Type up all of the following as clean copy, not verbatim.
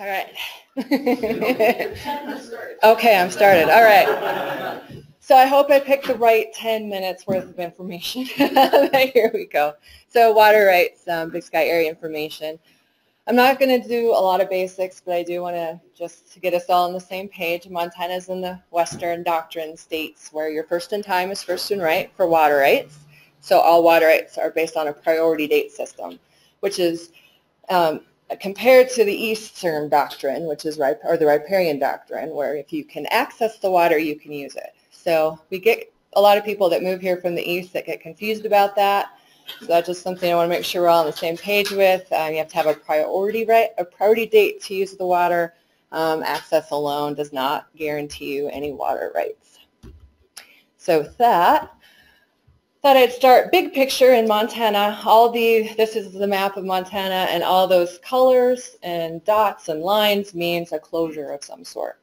All right. Okay, I'm started. All right. So I hope I picked the right 10 minutes worth of information. Here we go. So water rights, Big Sky area information. I'm not going to do a lot of basics, but I do want to just to get us all on the same page. Montana's in the Western Doctrine states where your first in time is first in right for water rights. So all water rights are based on a priority date system, which is compared to the Eastern Doctrine, which is the riparian doctrine, where if you can access the water, you can use it. So we get a lot of people that move here from the East that get confused about that. So that's just something I want to make sure we're all on the same page with. You have to have a priority right, a priority date to use the water. Access alone does not guarantee you any water rights. So with that, thought I'd start big picture in Montana. This is the map of Montana, and all those colors and dots and lines means a closure of some sort.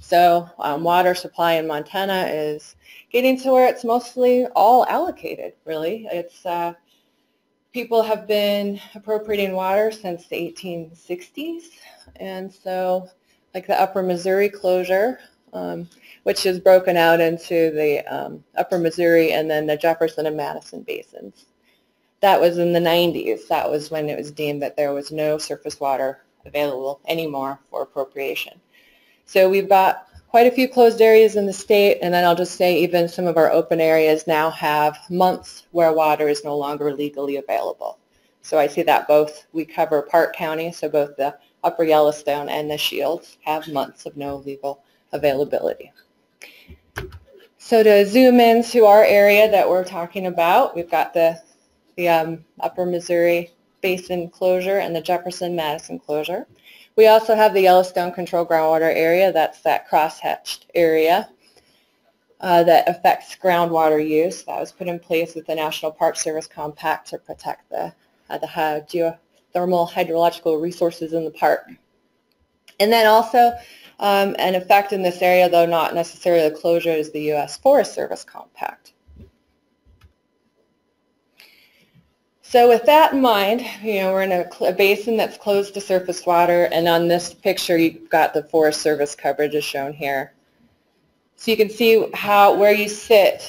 So water supply in Montana is getting to where it's mostly all allocated, really. It's people have been appropriating water since the 1860s, and so like the Upper Missouri closure, which is broken out into the Upper Missouri and then the Jefferson and Madison basins. That was in the 90s. That was when it was deemed that there was no surface water available anymore for appropriation. So we've got quite a few closed areas in the state, and then I'll just say even some of our open areas now have months where water is no longer legally available. So I see that both, we cover Park County, so both the Upper Yellowstone and the Shields have months of no legal availability. So to zoom into our area that we're talking about, we've got the Upper Missouri Basin closure and the Jefferson-Madison closure. We also have the Yellowstone control groundwater area. That's that cross-hatched area that affects groundwater use. That was put in place with the National Park Service Compact to protect the geothermal hydrological resources in the park. And then also an effect in this area, though not necessarily the closure, is the U.S. Forest Service Compact. So with that in mind, you know, we're in a basin that's closed to surface water, and on this picture you've got the Forest Service coverage as shown here. So you can see how where you sit.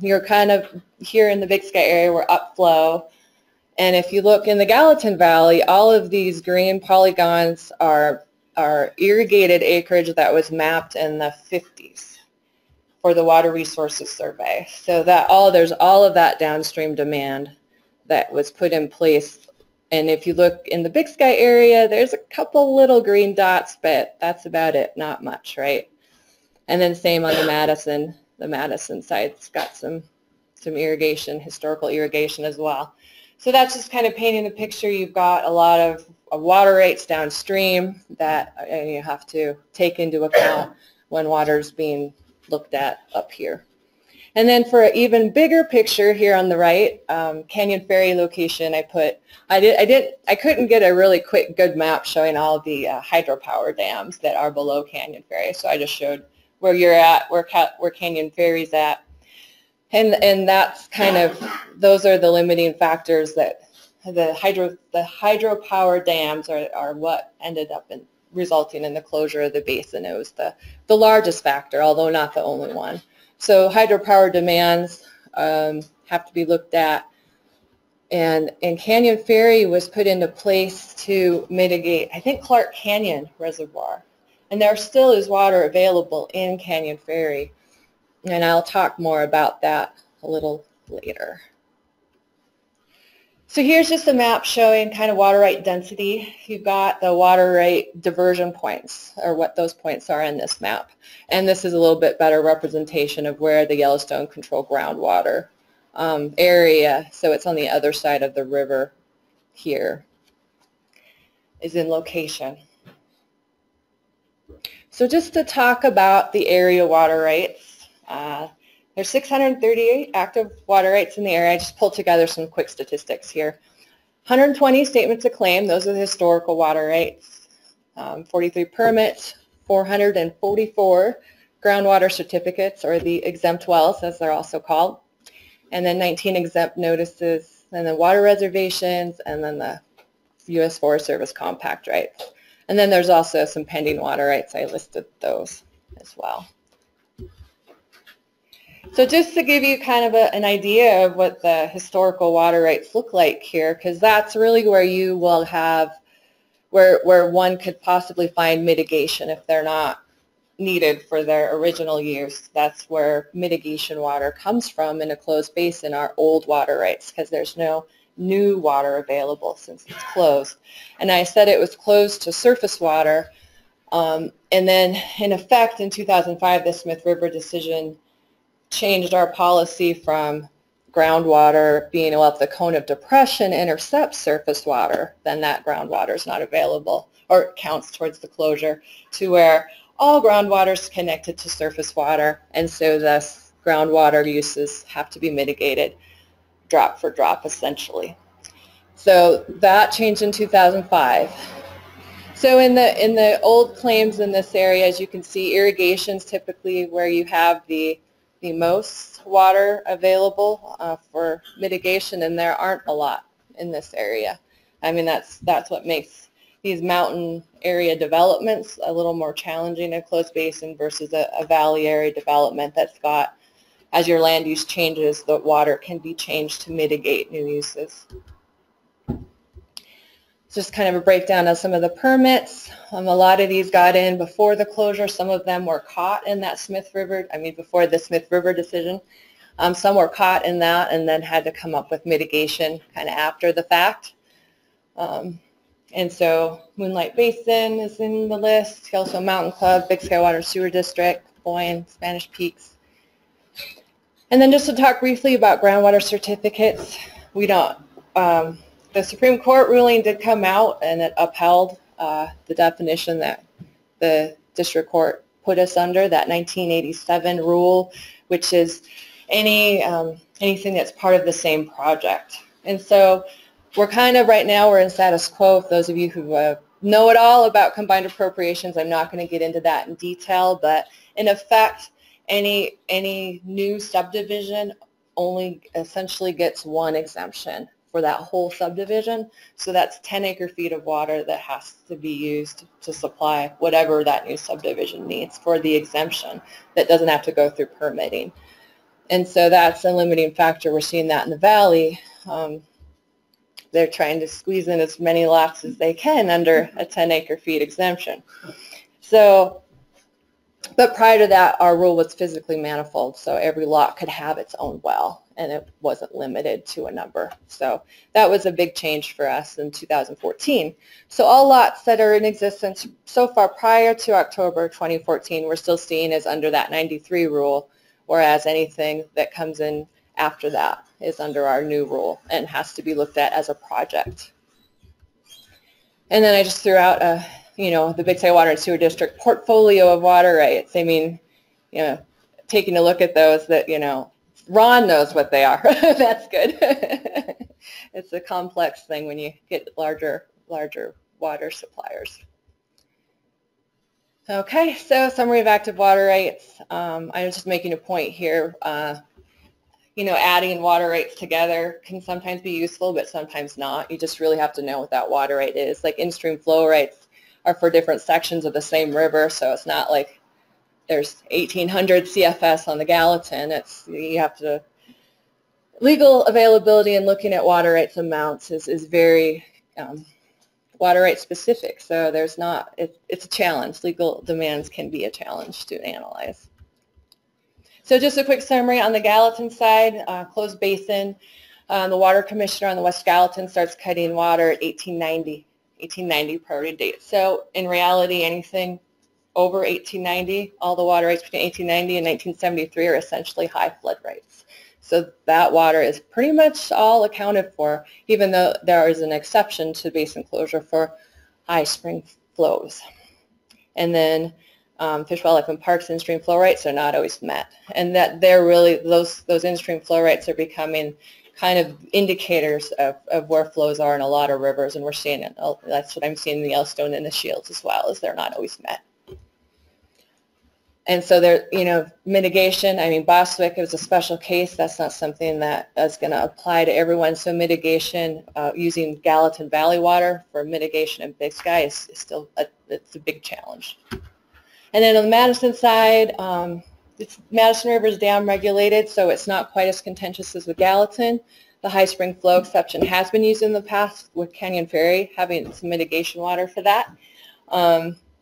You're kind of here in the Big Sky area, we're upflow, and if you look in the Gallatin Valley, all of these green polygons are irrigated acreage that was mapped in the 50s. For the Water Resources Survey. So that there's all of that downstream demand that was put in place. And if you look in the Big Sky area, there's a couple little green dots, but that's about it, not much, right? And then same on the Madison. The Madison side's got some irrigation, historical irrigation as well. So that's just kind of painting the picture. You've got a lot of water rates downstream that you have to take into account when water's being looked at up here. And then for an even bigger picture here on the right, Canyon Ferry location, I couldn't get a really quick good map showing all the hydropower dams that are below Canyon Ferry, so I just showed where you're at, where Canyon Ferry's at, and that's kind of, those are the limiting factors that the hydropower dams are what ended up resulting in the closure of the basin. It was the largest factor, although not the only one. So hydropower demands have to be looked at, and Canyon Ferry was put into place to mitigate, I think, Clark Canyon Reservoir. And there still is water available in Canyon Ferry, and I'll talk more about that a little later. So here's just a map showing kind of water right density. You've got the water right diversion points, or what those points are in this map. And this is a little bit better representation of where the Yellowstone control groundwater area, so it's on the other side of the river here, is in location. So just to talk about the area water rights, there's 638 active water rights in the area. I just pulled together some quick statistics here. 120 statements of claim, those are the historical water rights, 43 permits, 444 groundwater certificates, or the exempt wells as they're also called, and then 19 exempt notices, and then water reservations, and then the U.S. Forest Service Compact rights. And then there's also some pending water rights. I listed those as well. So just to give you kind of an idea of what the historical water rights look like here, because that's really where you will have, where one could possibly find mitigation if they're not needed for their original use. That's where mitigation water comes from in a closed basin, our old water rights, because there's no new water available since it's closed. And I said it was closed to surface water. And then in effect in 2005, the Smith River decision changed our policy from groundwater being, well, if the cone of depression intercepts surface water, then that groundwater is not available or counts towards the closure, to where all groundwater is connected to surface water, and so thus groundwater uses have to be mitigated drop for drop essentially. So that changed in 2005. So in the old claims in this area, as you can see, irrigation's typically where you have the most water available for mitigation, and there aren't a lot in this area. I mean, that's what makes these mountain area developments a little more challenging, a closed basin versus a valley area development that's got, as your land use changes, the water can be changed to mitigate new uses. Just kind of a breakdown of some of the permits. A lot of these got in before the closure. Some of them were caught in that Smith River, I mean before the Smith River decision. Some were caught in that and then had to come up with mitigation kind of after the fact. And so Moonlight Basin is in the list, Yellowstone Mountain Club, Big Sky Water Sewer District, Boyne, Spanish Peaks. And then just to talk briefly about groundwater certificates, we don't, the Supreme Court ruling did come out and it upheld the definition that the district court put us under, that 1987 rule, which is anything that's part of the same project. And so we're kind of right now we're in status quo. For those of you who know it all about combined appropriations, I'm not going to get into that in detail, but in effect any new subdivision only essentially gets one exemption for that whole subdivision. So that's 10 acre-feet of water that has to be used to supply whatever that new subdivision needs for the exemption that doesn't have to go through permitting. And so that's a limiting factor. We're seeing that in the valley. They're trying to squeeze in as many lots as they can under a 10 acre-feet exemption. So, but prior to that, our rule was physically manifold, so every lot could have its own well, and it wasn't limited to a number. So that was a big change for us in 2014. So all lots that are in existence so far prior to October 2014 we're still seeing as under that 93 rule, whereas anything that comes in after that is under our new rule and has to be looked at as a project. And then I just threw out a, you know, the Big Sky Water and Sewer District portfolio of water rights. I mean, you know, taking a look at those that, you know, Ron knows what they are. That's good. It's a complex thing when you get larger water suppliers. Okay, so summary of active water rights. I was just making a point here. You know, adding water rights together can sometimes be useful, but sometimes not. You just really have to know what that water right is. Like in-stream flow rights are for different sections of the same river, so it's not like there's 1,800 CFS on the Gallatin. It's, you have to, legal availability and looking at water rights amounts is very water rights specific. So there's not, it's a challenge. Legal demands can be a challenge to analyze. So just a quick summary on the Gallatin side, closed basin. The water commissioner on the West Gallatin starts cutting water at 1890 priority date. So in reality, anything over 1890, all the water rights between 1890 and 1973 are essentially high flood rights. So that water is pretty much all accounted for, even though there is an exception to basin closure for high spring flows. And then Fish, Wildlife, and Parks in-stream flow rights are not always met. And that they're really, those in-stream flow rights are becoming kind of indicators of where flows are in a lot of rivers, and we're seeing it. That's what I'm seeing in the Yellowstone and the Shields as well, is they're not always met. And so there, you know, mitigation, I mean, Boswick is a special case. That's not something that is going to apply to everyone. So mitigation using Gallatin Valley water for mitigation in Big Sky is still it's a big challenge. And then on the Madison side, Madison River is dam regulated, so it's not quite as contentious as with Gallatin. The high spring flow exception has been used in the past with Canyon Ferry, having some mitigation water for that.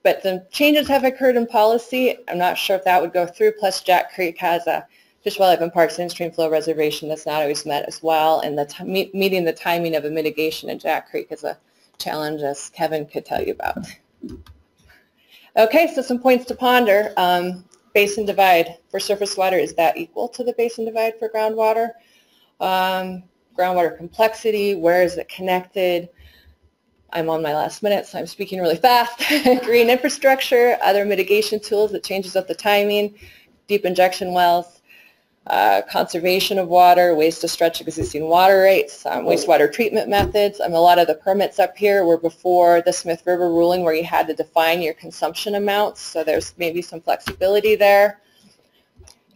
But the changes have occurred in policy. I'm not sure if that would go through. Plus, Jack Creek has a Fish, Wildlife, and Parks in-stream flow reservation that's not always met as well. And meeting the timing of a mitigation in Jack Creek is a challenge, as Kevin could tell you about. Okay, so some points to ponder. Basin divide for surface water, is that equal to the basin divide for groundwater? Groundwater complexity, where is it connected? I'm on my last minute, so I'm speaking really fast. Green infrastructure, other mitigation tools that changes up the timing, deep injection wells, conservation of water, ways to stretch existing water rates, wastewater treatment methods. A lot of the permits up here were before the Smith River ruling, where you had to define your consumption amounts, so there's maybe some flexibility there.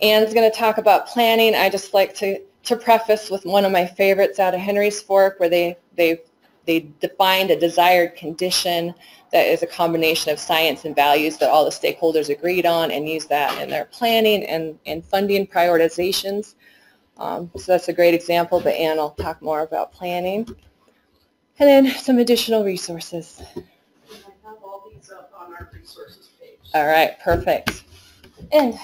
Anne's going to talk about planning. I just like to preface with one of my favorites out of Henry's Fork, where they defined a desired condition that is a combination of science and values that all the stakeholders agreed on, and use that in their planning and funding prioritizations. So that's a great example, but Anne will talk more about planning. And then some additional resources. And I have all these up on our resources page. All right, perfect. And